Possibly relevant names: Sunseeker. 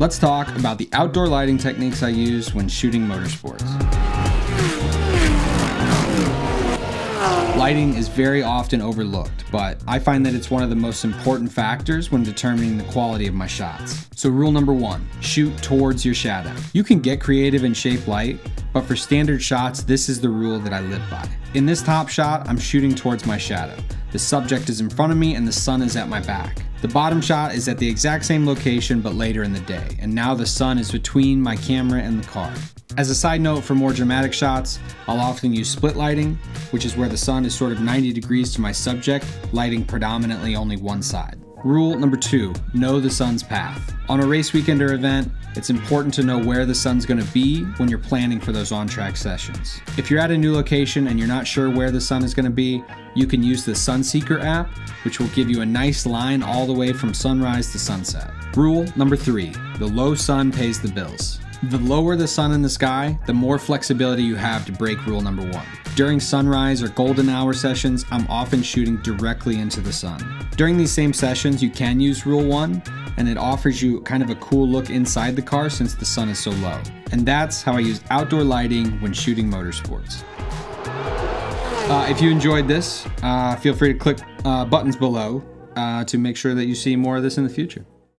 Let's talk about the outdoor lighting techniques I use when shooting motorsports. Lighting is very often overlooked, but I find that it's one of the most important factors when determining the quality of my shots. So rule number one, shoot towards your shadow. You can get creative and shape light, but for standard shots, this is the rule that I live by. In this top shot, I'm shooting towards my shadow. The subject is in front of me and the sun is at my back. The bottom shot is at the exact same location but later in the day, and now the sun is between my camera and the car. As a side note, for more dramatic shots, I'll often use split lighting, which is where the sun is sort of 90 degrees to my subject, lighting predominantly only one side. Rule number two, know the sun's path. On a race weekend or event, it's important to know where the sun's going to be when you're planning for those on-track sessions. If you're at a new location and you're not sure where the sun is going to be, you can use the Sunseeker app, which will give you a nice line all the way from sunrise to sunset. Rule number three, the low sun pays the bills. The lower the sun in the sky, the more flexibility you have to break rule number one. During sunrise or golden hour sessions, I'm often shooting directly into the sun. During these same sessions, you can use rule one, and it offers you kind of a cool look inside the car since the sun is so low. And that's how I use outdoor lighting when shooting motorsports. If you enjoyed this, feel free to click buttons below to make sure that you see more of this in the future.